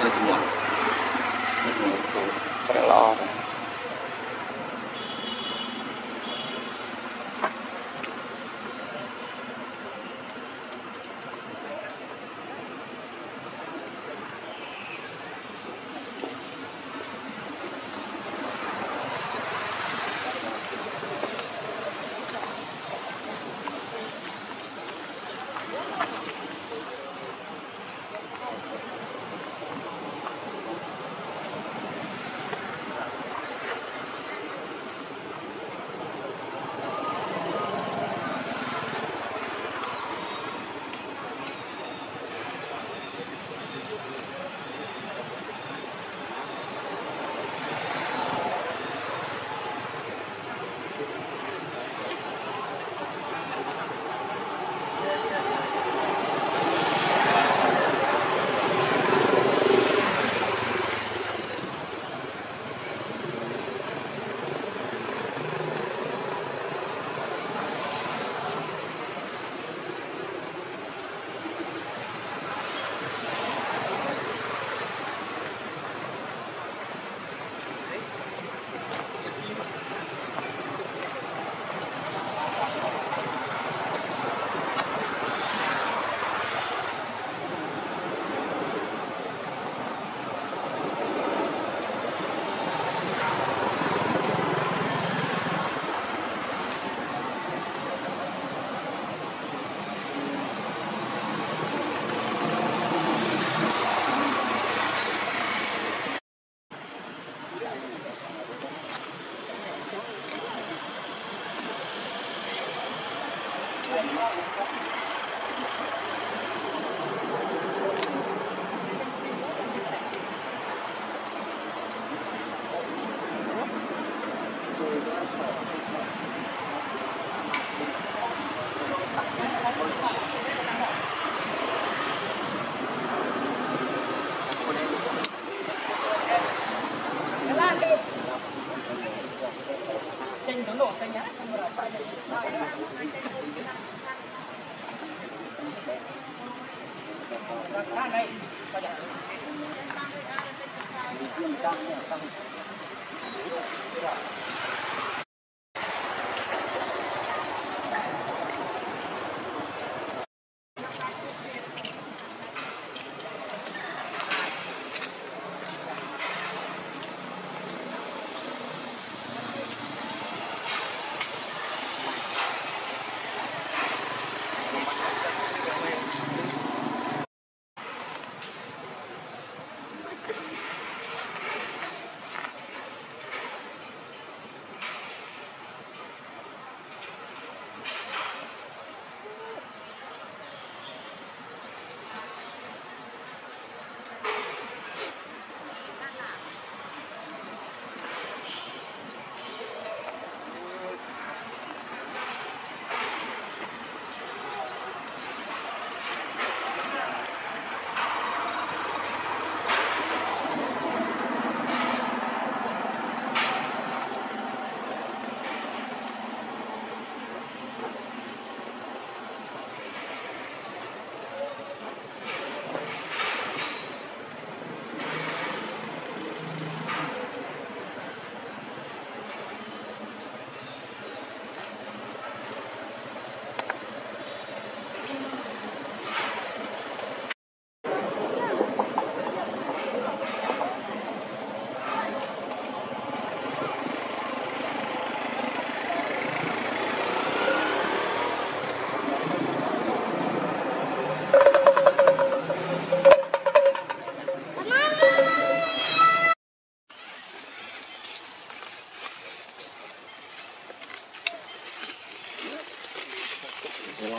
Phải lo thôi.